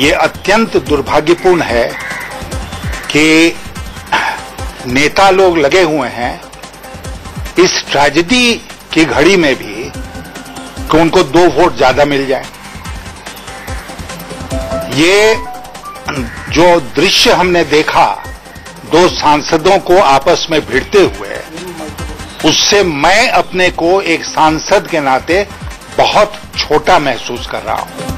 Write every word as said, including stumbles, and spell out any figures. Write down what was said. ये अत्यंत दुर्भाग्यपूर्ण है कि नेता लोग लगे हुए हैं इस ट्रेजेडी की घड़ी में भी कि उनको दो वोट ज्यादा मिल जाए। ये जो दृश्य हमने देखा दो सांसदों को आपस में भिड़ते हुए, उससे मैं अपने को एक सांसद के नाते बहुत छोटा महसूस कर रहा हूं।